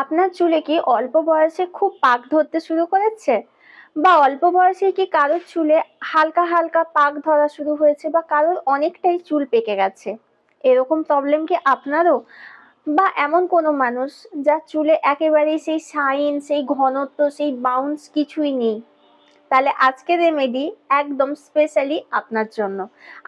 আপনার চুলে কি অল্প বয়সে খুব পাক ধরতে শুরু করেছে, বা অল্প বয়সে কি কারোর চুলে হালকা হালকা পাক ধরা শুরু হয়েছে, বা কারোর অনেকটাই চুল পেকে গেছে? এরকম প্রবলেম কি আপনারও? বা এমন কোনো মানুষ যার চুলে একেবারেই সেই শাইন, সেই ঘনত্ব, সেই বাউন্স কিছুই নেই? তাহলে আজকে রেমেডি একদম স্পেশালি আপনার জন্য।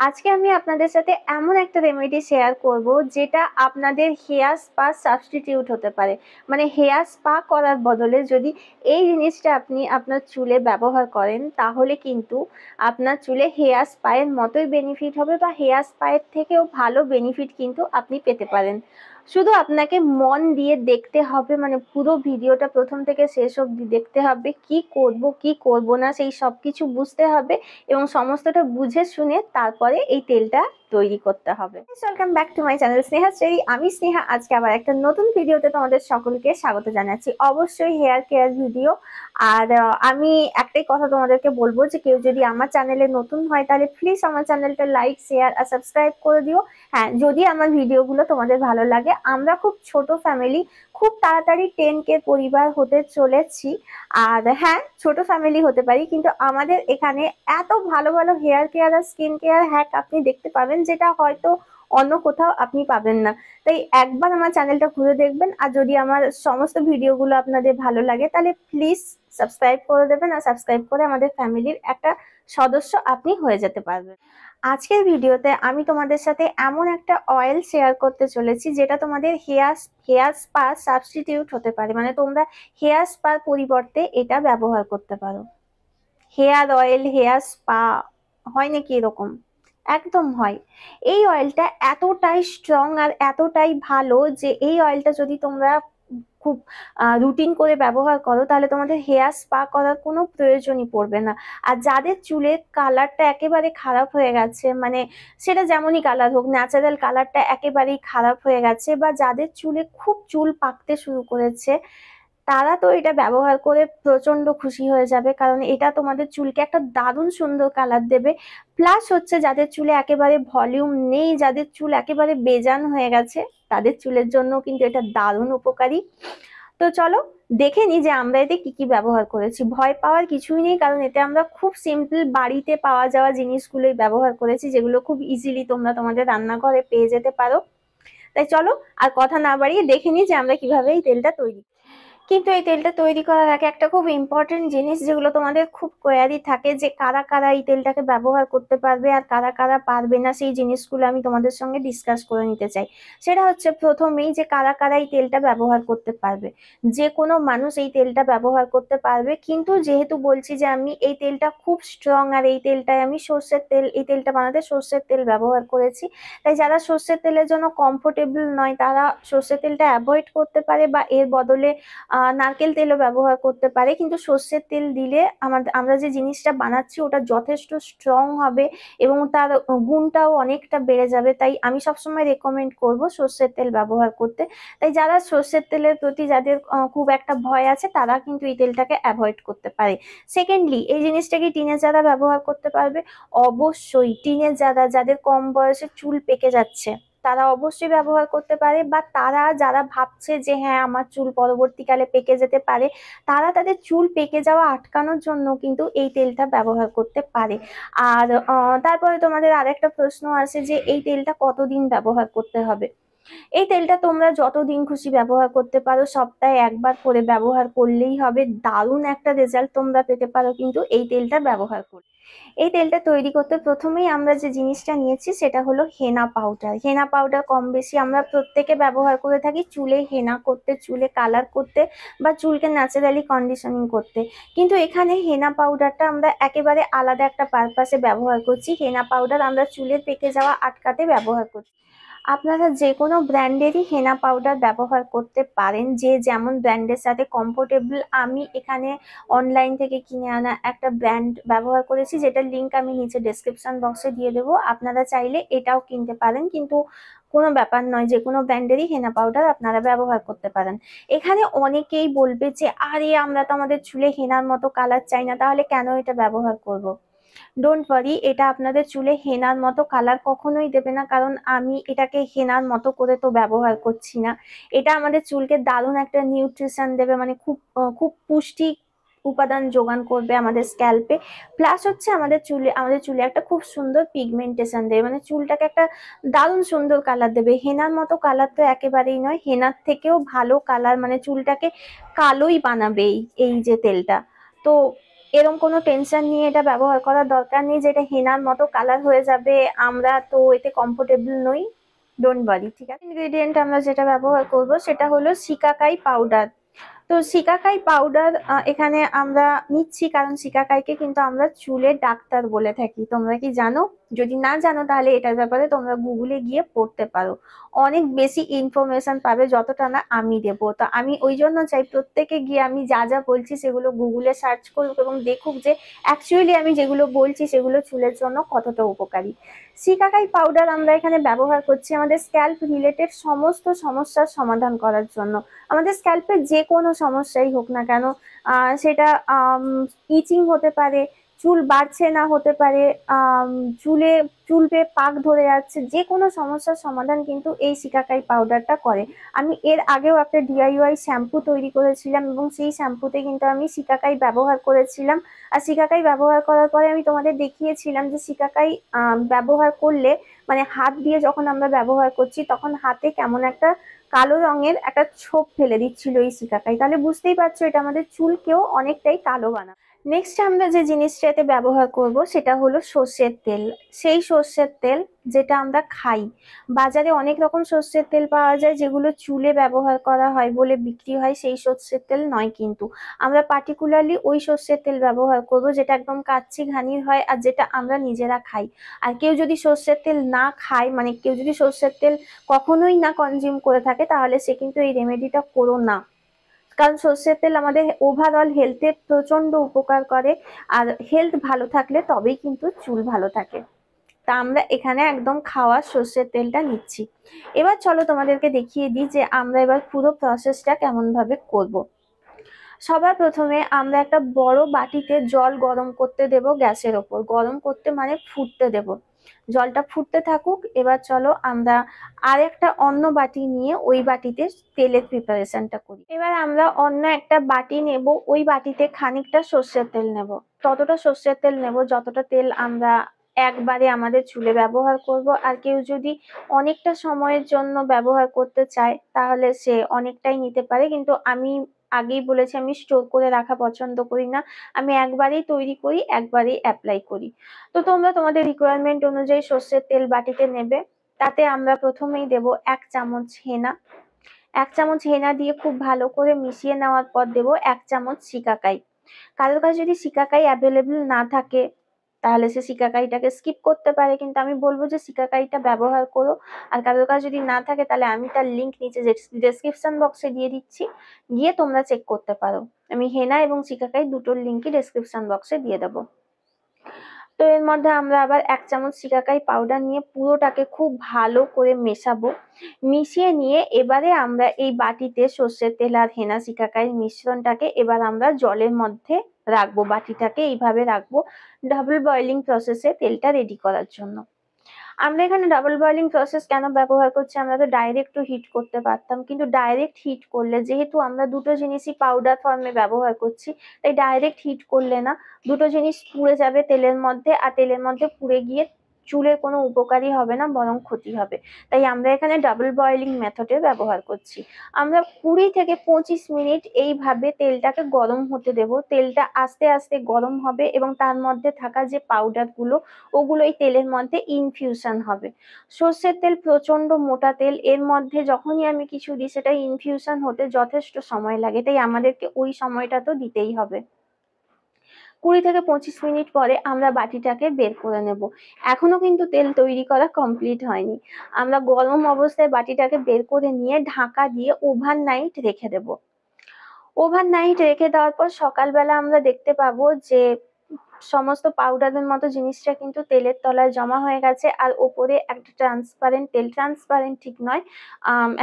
আজকে আমি আপনাদের সাথে এমন একটা রেমেডি শেয়ার করব যেটা আপনাদের হেয়ার স্পা সাবস্টিটিউট হতে পারে। মানে হেয়ার স্পা করার বদলে যদি এই জিনিসটা আপনি আপনার চুলে ব্যবহার করেন, তাহলে কিন্তু আপনার চুলে হেয়ার স্পায়ের মতোই বেনিফিট হবে, বা হেয়ার স্পায়ের থেকেও ভালো বেনিফিট কিন্তু আপনি পেতে পারেন। শুধু আপনাকে মন দিয়ে দেখতে হবে, মানে পুরো ভিডিওটা প্রথম থেকে শেষ অবধি দেখতে হবে। কি করব না সেই সব কিছু বুঝতে হবে এবং সমস্তটা বুঝে শুনে তারপরে এই তেলটা তৈরি করতে হবে। Welcome back to my channel Sneha's diary. আমি স্নেহা, আজকে আবার একটা নতুন ভিডিওতে তোমাদের সকলকে স্বাগত জানাচ্ছি। অবশ্যই হেয়ার কেয়ার ভিডিও। আর আমি একটাই কথা তোমাদেরকে বলবো যে কেউ যদি আমার চ্যানেলে নতুন হয় তাহলে প্লিজ আমার চ্যানেলটা লাইক, শেয়ার আর সাবস্ক্রাইব করে দিও। হ্যাঁ, যদি আমার ভিডিওগুলো তোমাদের ভালো লাগে। আমরা খুব ছোট ফ্যামিলি, খুব তাড়াতাড়ি 10K পরিবার হতে চলেছি। আর হ্যাঁ, ছোট ফ্যামিলি হতে পারি, কিন্তু আমাদের এখানে এত ভালো ভালো হেয়ার কেয়ার আর স্কিন কেয়ার হ্যাক আপনি দেখতে পাবেন যেটা হয়তো অন্য কোথাও আপনি পাবেন না। তাই একবার আমার চ্যানেলটা ঘুরে দেখবেন, আর যদি আমার সমস্ত ভিডিওগুলো আপনাদের ভালো লাগে তাহলে প্লিজ সাবস্ক্রাইব করে দেবেন, আর সাবস্ক্রাইব করে আমাদের ফ্যামিলির একটা সদস্য আপনি হয়ে যেতে পারবেন। আজকের ভিডিওতে আমি তোমাদের সাথে এমন একটা অয়েল শেয়ার করতে চলেছি যেটা তোমাদের হেয়ার স্পা সাবস্টিটিউট হতে পারে। মানে তোমরা হেয়ার স্পার পরিবর্তে এটা ব্যবহার করতে পারো। হেয়ার অয়েল, হেয়ার স্পা হয় নাকি এরকম? একদম হয়। এই অয়েলটা এতটাই স্ট্রং আর এতটাই ভালো যে এই অয়েলটা যদি তোমরা খুব রুটিন করে ব্যবহার করো তাহলে তোমাদের হেয়ার স্পা করার কোনো প্রয়োজনই পড়বে না। আর যাদের চুলের কালারটা একেবারে খারাপ হয়ে গেছে, মানে সেটা যেমনই কালার হোক, ন্যাচারাল কালারটা একেবারেই খারাপ হয়ে গেছে, বা যাদের চুলে খুব চুল পাকতে শুরু করেছে, তারা তো এটা ব্যবহার করে প্রচন্ড খুশি হয়ে যাবে, কারণ এটা তোমাদের চুলকে একটা দারুণ সুন্দর কালার দেবে। প্লাস হচ্ছে যাদের চুলে একেবারে ভলিউম নেই, যাদের চুল একেবারে বেজান হয়ে গেছে, তাদের চুলের জন্য কিন্তু এটা দারুণ উপকারী। তো চলো দেখে নিই যে আমরা এতে কি কি ব্যবহার করেছি। ভয় পাওয়ার কিছুই নেই, কারণ এতে আমরা খুব সিম্পল বাড়িতে পাওয়া যাওয়া জিনিসগুলোই ব্যবহার করেছি, যেগুলো খুব ইজিলি তোমরা তোমাদের রান্নাঘরে পেয়ে যেতে পারো। তাই চলো আর কথা না বাড়িয়ে দেখে নিই যে আমরা কিভাবে এই তেলটা তৈরি। কিন্তু এই তেলটা তৈরি করার আগে একটা খুব ইম্পর্টেন্ট জিনিস, যেগুলো তোমাদের খুব কোয়ারি থাকে যে কারা কারা এই তেলটাকে ব্যবহার করতে পারবে আর কারা কারা পারবে না, সেই জিনিসগুলো আমি তোমাদের সঙ্গে ডিসকাস করে নিতে চাই। সেটা হচ্ছে প্রথমেই যে কারা কারা এই তেলটা ব্যবহার করতে পারবে। যে কোনো মানুষ এই তেলটা ব্যবহার করতে পারবে, কিন্তু যেহেতু বলছি যে আমি এই তেলটা খুব স্ট্রং, আর এই তেলটায় আমি সর্ষের তেল, এই তেলটা বানাতে সর্ষের তেল ব্যবহার করেছি, তাই যারা সর্ষের তেলের জন্য কমফোর্টেবল নয় তারা সর্ষের তেলটা অ্যাভয়েড করতে পারে, বা এর বদলে নারকেল তেলও ব্যবহার করতে পারে। কিন্তু সর্ষের তেল দিলে আমরা যে জিনিসটা বানাচ্ছি ওটা যথেষ্ট স্ট্রং হবে এবং তার গুণটাও অনেকটা বেড়ে যাবে। তাই আমি সবসময় রেকমেন্ড করব সর্ষের তেল ব্যবহার করতে। তাই যারা সর্ষের তেলের প্রতি যাদের খুব একটা ভয় আছে, তারা কিন্তু এই তেলটাকে অ্যাভয়েড করতে পারে। সেকেন্ডলি, এই জিনিসটাকে টিনেজাররা ব্যবহার করতে পারবে। অবশ্যই টিনেজাররা, যাদের কম বয়সে চুল পেকে যাচ্ছে, তারা অবশ্যই ব্যবহার করতে পারে। বা তারা যারা ভাবছে যে হ্যাঁ আমার চুল পরবর্তীকালে পেকে যেতে পারে, তারা তাদের চুল পেকে যাওয়া আটকানোর জন্য কিন্তু এই তেলটা ব্যবহার করতে পারে। আর তারপরে তোমাদের আরেকটা প্রশ্ন আছে যে এই তেলটা কতদিন ব্যবহার করতে হবে। এই তেলটা তোমরা যতদিন খুশি ব্যবহার করতে পারো, সপ্তাহে একবার করে ব্যবহার করলেই হবে। দারুণ একটা রেজাল্ট তোমরা পেতে পারো কিন্তু এই তেলটা ব্যবহার করে। এই তেলটা তৈরি করতে প্রথমেই আমরা যে জিনিসটা নিয়েছি সেটা হলো হেনা পাউডার। হেনা পাউডার কম বেশি আমরা প্রত্যেকে ব্যবহার করে থাকি চুলে হেনা করতে, চুলে কালার করতে, বা চুলকে ন্যাচারালি কন্ডিশনিং করতে। কিন্তু এখানে হেনা পাউডারটা আমরা একেবারে আলাদা একটা পারপাসে ব্যবহার করছি। হেনা পাউডার আমরা চুলের পেকে যাওয়া আটকাতে ব্যবহার করছি। আপনারা যে কোনো ব্র্যান্ডেরই হেনা পাউডার ব্যবহার করতে পারেন, যে যেমন ব্র্যান্ডের সাথে কমফোর্টেবল। আমি এখানে অনলাইন থেকে কিনে আনা একটা ব্র্যান্ড ব্যবহার করেছি, যেটার লিঙ্ক আমি নিচে ডেসক্রিপশন বক্সে দিয়ে দেবো। আপনারা চাইলে এটাও কিনতে পারেন, কিন্তু কোনো ব্যাপার নয়, যে কোনো ব্র্যান্ডেরই হেনা পাউডার আপনারা ব্যবহার করতে পারেন। এখানে অনেকেই বলবে যে আরে আমরা তো আমাদের চুলে হেনার মতো কালার চাই না, তাহলে কেন এটা ব্যবহার করব। डोन्ट वरि एटा आपनादेर चूले हेनार मतो कलर कखनोई देबे ना, कारण आमी एटाके हेनार मतो करे तो व्यवहार करछि ना। एटा आमादेर चूलके दारुण एकटा निउट्रिशन देबे, माने खूब खूब पुष्टि उपादान जोगान करबे आमादेर स्क्याल्पे, प्लस होच्छे आमादेर चूले एकटा खूब सुंदर पिगमेंटेशन देबे, माने चूलटाके एकटा दारुण सुंदर कलर देबे। हेनार मतो कलर तो एकेबारेई नय, हेनार थेकेओ भालो कलर, माने चूलटाके कालोई बानाबे एई जे तेलटा। तो एरम कोनो टेंशन नहीं, एटा व्यवहार करार दरकार नहीं जेटा हेनार मतो कलर हो जाबे, आमरा तो एते कम्फोर्टेबल नई। डोन्ट वरि, ठीक आछे। इनग्रेडिएंट आमरा जेटा व्यवहार करब सेटा हलो शिकाकाई पाउडार। तो शिकाकाई पाउडार एखाने आमरा निচ্ছি, कारण शिकाकाईके किन्तु आमरा चूले डाक्तार बोले थाकी। तोमरा कि जानो? जोदि ना जानो ताहले एटार ब्यापारे तोमरा गुगले गिये पढ़ते पारो, अनेक बेशी इनफरमेशन पाबे जतटा ना आमी देबो। तो आमी ओई जोन्नो चाइ प्रत्येके गिये आमी जा जा बोलछि सेगुलो गुगले सार्च करुक एबं देखुक जे एक्चुअली आमी जेगुलो बोलछि सेगुलो चुलेर जोन्नो कतटा उपकारी। शिकाकाई पाउडार आमरा एखाने व्यवहार करछि आमादेर स्क्याल्प रिलेटेड समस्त समस्यार समाधान करार जोन्नो। आमादेर स्क्याल्पे जे कोनो समस्याई होक ना केन, सेटा इचिंग होते पारे, चूल बाड़छे ना होते पारे, चूल पे पाक धरे जाच्छे, जे कोनो समस्यार समाधान किन्तु एई शिकाकाई पाउडारटा करे। आमी एर आगेओ एकटा DIY शैम्पू तैरि करेछिलाम एबं सेई शैम्पूते किन्तु आमी शिकाकाई व्यवहार करेछिलाम। आर शिकाकाई व्यवहार करार परे आमी तोमादेर देखिएछिलाम जे शिकाकाई व्यवहार करले, माने हाथ दिये जखन आमरा व्यवहार करछि तखन हाते केमन एकटा कालो रंगेर एकटा छोप फेले दिच्छिलो एई शिकाकाई। ताहले बुझतेई पारछो एटा आमादेर चूलकेও অনেকটাই কালো বানায়। नेक्स्ट आमरा जे जिनिसटाते व्यवहार करब सेटा हलो सर्षेर तेल। सेई सर्षेर तेल जेटा आमरा खाई, बाजारे अनेक रकम सर्षेर तेल पाওয়া যায় যেগুলো চুলে ব্যবহার করা হয় বলে বিক্রি হয়, সেই सर्षेर तेल নয়। কিন্তু আমরা পার্টিকুলারলি ওই सर्षेर तेल ব্যবহার করব যেটা একদম কাচ্চি ঘানির হয় আর যেটা আমরা নিজেরা খাই। আর কেউ যদি सर्षेर तेल না খায়, মানে কেউ যদি सर्षेर तेल কখনোই না কনজিউম করে থাকে, তাহলে সে কিন্তু এই রেমেডিটা করো না, कारण सर्षे तेल ओभारऑल हेल्थे प्रचंड उपकार करे। और हेल्थ भालो थाकले तबेई किन्तु चूल भालो थाके। ता आमरा एखाने एकदम खावा सर्षे तेलटा निচ্ছি। एबार चलो तोमादेरके देखिए दिই जे आमरा एबार पुरो प्रसेसटा केमन भावे करब। सबार प्रथमे आमरा एकटा बड़ बाटीते जल गरम करते देब, ग्यासेर ओपर गरम करते माने फुटते देब, जलटा फुटते थाकुक। एबार चलो आमरा आरेकटा अन्य बाटी निये ओई बाटीते तेलेर प्रिपारेशनटा करी। एबार आमरा अन्य एकटा बाटी नेब, ओई बाटीते खानिकटा सर्षेर तेल नेब, ततटा सर्षेर तेल नेब जतटा तेल आमरा एकबारे आमादेर चूले व्यवहार करब। और केउ जोदि अनेकटा समयेर जोन्नो व्यवहार करते चाय ताहले से अनेकटाई निते पारे, किन्तु आमी আগেই বলেছি আমি স্টোর করে রাখা পছন্দ করি না, আমি একবারেই তৈরি করি, একবারেই অ্যাপ্লাই করি। তো তোমরা তোমাদের রিকোয়ারমেন্ট অনুযায়ী সর্ষের তেল বাটিতে নেবে। তাতে আমরা প্রথমেই দেব 1 চামচ হেনা। 1 চামচ হেনা দিয়ে খুব ভালো করে মিশিয়ে নেওয়ার পর দেব 1 চামচ শিকাকাই। কারোর কাছে যদি শিকাকাই অ্যাভেলেবল না থাকে তাহলে সে শিকাকাইটাকে স্কিপ করতে পারে, কিন্তু আমি বলবো যে শিকাকাইটা ব্যবহার করো। আর কারোর কাছে যদি না থাকে তাহলে আমি তার লিংক নিচে ডেসক্রিপশন বক্সে দিয়ে দিচ্ছি, গিয়ে তোমরা চেক করতে পারো। আমি হেনা এবং শিকাকাই দুটোর লিংকই ডেসক্রিপশন বক্সে দিয়ে দেব। তো এর মধ্যে আমরা আবার 1 চামচ শিকাকাই পাউডার নিয়ে পুরোটাকে খুব ভালো করে মেশাবো। মিশিয়ে নিয়ে এবারে আমরা এই বাটিতে সর্ষের তেল আর হেনা শিকাকাই মিশ্রণটাকে এবার আমরা জলের মধ্যে রাখবো, বাটিটাকে এইভাবে রাখবো ডাবল বয়েলিং প্রসেসে তেলটা রেডি করার জন্য। আমরা এখানে ডাবল বয়েলিং প্রসেস কেন ব্যবহার করছি? আমরা তো ডাইরেক্টও হিট করতে পারতাম, কিন্তু ডাইরেক্ট হিট করলে, যেহেতু আমরা দুটো জিনিসই পাউডার ফর্মে ব্যবহার করছি, তাই ডাইরেক্ট হিট করলে না দুটো জিনিস পুড়ে যাবে তেলের মধ্যে, আর তেলের মধ্যে পুড়ে গিয়ে চুলের কোনো উপকারই হবে না, বরং ক্ষতি হবে। তাই আমরা এখানে ডাবল বয়েলিং মেথডে ব্যবহার করছি। আমরা 20 থেকে 25 মিনিট এইভাবে তেলটাকে গরম হতে দেব। তেলটা আস্তে আস্তে গরম হবে এবং তার মধ্যে থাকা যে পাউডারগুলো ওগুলো এই তেলের মধ্যে ইনফিউশন হবে। সর্ষের তেল প্রচণ্ড মোটা তেল, এর মধ্যে যখনই আমি কিছু দিই সেটা ইনফিউশন হতে যথেষ্ট সময় লাগে, তাই আমাদেরকে ওই সময়টা তো দিতেই হবে। 20 থেকে 25 মিনিট পরে আমরা বাটিটাকে বের করে নেব। এখনো কিন্তু তেল তৈরি করা কমপ্লিট হয়নি। আমরা গরম অবস্থায় বাটিটাকে বের করে নিয়ে ঢাকা দিয়ে ওভারনাইট রেখে দেব। ওভারনাইট রেখে দেওয়ার পর সকালবেলা আমরা দেখতে পাবো যে সমস্ত পাউডারের মতো জিনিসটা কিন্তু তেলের তলায় জমা হয়ে গেছে। আর ওপরে একটা ট্রান্সপারেন্ট, ঠিক নয়,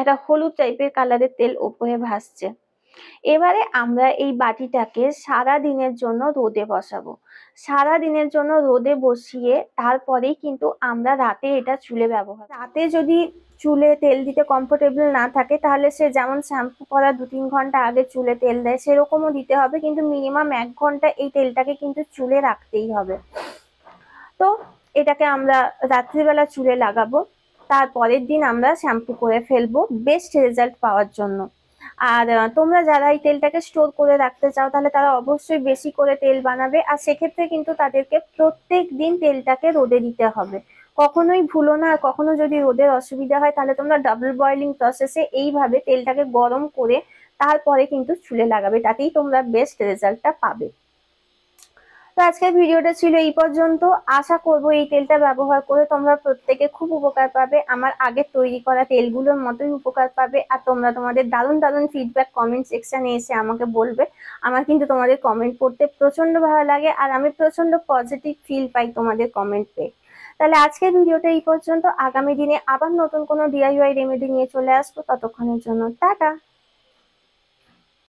একটা হলুদ টাইপের কালারের তেল ওপরে ভাসছে। এবারে আমরা এই বাটিটাকে সারা দিনের জন্য রোদে বসাবো। সারা দিনের জন্য রোদে বসিয়ে তারপরেই কিন্তু আমরা রাতে এটা চুলে ব্যবহার, রাতে যদি চুলে তেল দিতে কমফোর্টেবল না থাকে তাহলে সে যেমন শ্যাম্পু করার 2-3 ঘন্টা আগে চুলে তেল দেয় সেরকমও দিতে হবে, কিন্তু মিনিমাম 1 ঘন্টা এই তেলটাকে কিন্তু চুলে রাখতেই হবে। তো এটাকে আমরা রাত্রিবেলা চুলে লাগাবো, তারপরের দিন আমরা শ্যাম্পু করে ফেলবো বেস্ট রেজাল্ট পাওয়ার জন্য। আর তোমরা যারা এই তেলটাকে স্টোর করে রাখতে চাও তাহলে তারা অবশ্যই বেশি করে তেল বানাবে, আর সেক্ষেত্রে কিন্তু তাদেরকে প্রত্যেক দিন তেলটাকে রোদে দিতে হবে, কখনোই ভুলো না। আর কখনো যদি রোদের অসুবিধা হয় তাহলে তোমরা ডাবল বয়েলিং প্রসেসে এইভাবে তেলটাকে গরম করে তারপরে কিন্তু চুলে লাগাবে, তাতেই তোমরা বেস্ট রেজাল্টটা পাবে। তো আজকের ভিডিওটা ছিল এই পর্যন্ত। আশা করব এই তেলটা ব্যবহার করে তোমরা প্রত্যেকে খুব উপকার পাবে, আমার আগের তৈরি করা তেলগুলোর মতোই উপকার পাবে। আর তোমরা তোমাদের দারুণ দারুণ ফিডব্যাক কমেন্ট সেকশানে এসে আমাকে বলবে, আমার কিন্তু তোমাদের কমেন্ট পড়তে প্রচণ্ড ভালো লাগে আর আমি প্রচণ্ড পজিটিভ ফিল পাই তোমাদের কমেন্ট পেয়ে। তাহলে আজকের ভিডিওটা এই পর্যন্ত। আগামী দিনে আবার নতুন কোনো DIY রেমেডি নিয়ে চলে আসবো, ততক্ষণের জন্য টাটা।